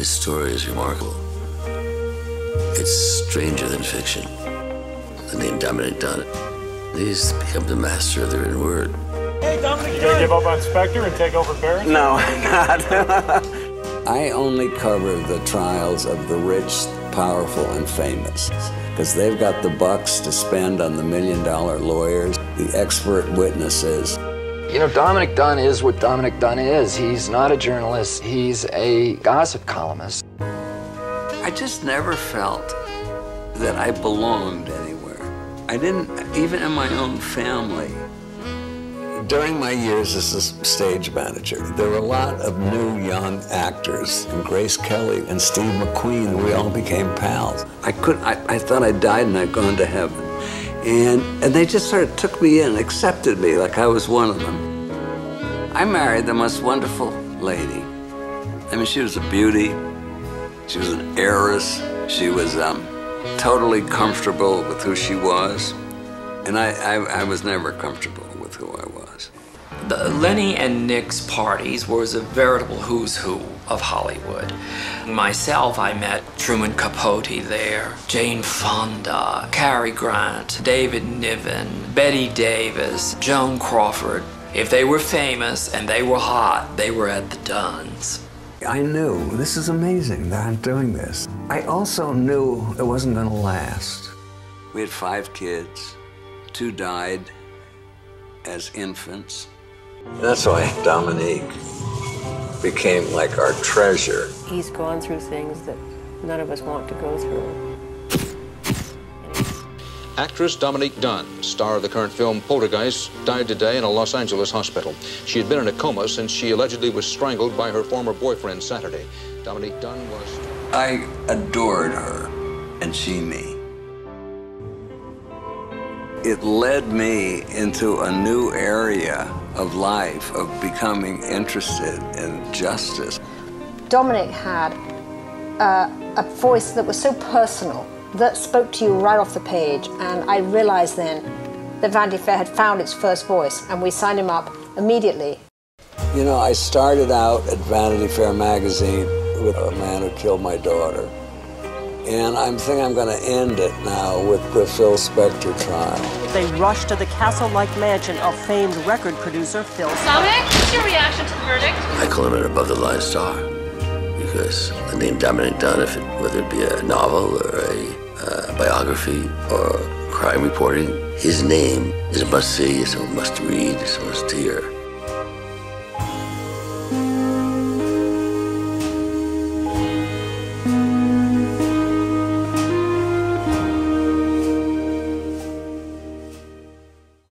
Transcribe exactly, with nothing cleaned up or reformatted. His story is remarkable. It's stranger than fiction. The name Dominick Dunne. He's become the master of the written word. Hey, Dominick Dunne! You gonna give up on Spector and take over Paris? No, I'm not. I only cover the trials of the rich, powerful, and famous, because they've got the bucks to spend on the million-dollar lawyers, the expert witnesses. You know, Dominick Dunne is what Dominick Dunne is. He's not a journalist. He's a gossip columnist. I just never felt that I belonged anywhere. I didn't, even in my own family. During my years as a stage manager, there were a lot of new young actors, and Grace Kelly and Steve McQueen. We all became pals. I couldn't. I, I thought I died and I'd gone to heaven. And, and they just sort of took me in, accepted me like I was one of them. I married the most wonderful lady. I mean, she was a beauty. She was an heiress. She was um, totally comfortable with who she was. And I, I, I was never comfortable with who I was. The Lenny and Nick's parties was a veritable who's who of Hollywood. Myself, I met Truman Capote there, Jane Fonda, Cary Grant, David Niven, Betty Davis, Joan Crawford. If they were famous and they were hot, they were at the Dunnes. I knew, this is amazing that I'm doing this. I also knew it wasn't gonna last. We had five kids, two died as infants. That's why Dominique became like our treasure. He's gone through things that none of us want to go through. Actress Dominique Dunne, star of the current film Poltergeist, died today in a Los Angeles hospital. She had been in a coma since she allegedly was strangled by her former boyfriend Saturday. Dominique Dunne was... I adored her, and she me. It led me into a new area of life, of becoming interested in justice. Dominick had uh, a voice that was so personal, that spoke to you right off the page, and I realized then that Vanity Fair had found its first voice, and we signed him up immediately. You know, I started out at Vanity Fair magazine with a man who killed my daughter, and I'm thinking I'm going to end it now with the Phil Spector trial. They rushed to the castle-like mansion of famed record producer Phil Spector. Dominick, what's your reaction to the verdict? I call him an above-the-line star, because the name Dominick Dunne, if it, whether it be a novel or a uh, biography or crime reporting, his name is a must-see, it's a must-read, it's a must-hear.